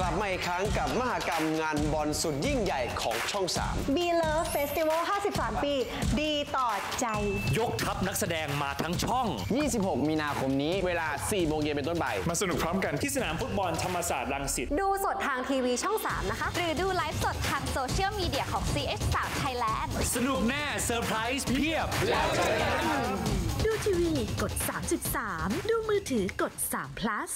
กลับมาอีกครั้งกับมหกรรมงานบอลสุดยิ่งใหญ่ของช่อง 3 B Love Festival 53 ปีดีต่อใจยกทัพนักแสดงมาทั้งช่อง26มีนาคมนี้เวลา 4:00 น.เป็นต้นไปมาสนุกพร้อมกันที่สนามฟุตบอลธรรมศาสตร์รังสิตดูสดทางทีวีช่อง 3 นะคะหรือดูไลฟ์สดทางโซเชียลมีเดียของ CH3 Thailand สนุกแน่เซอร์ไพรส์เพียบแล้วเจอกันดูทีวีกด 3.3 ดูมือถือกด3 plus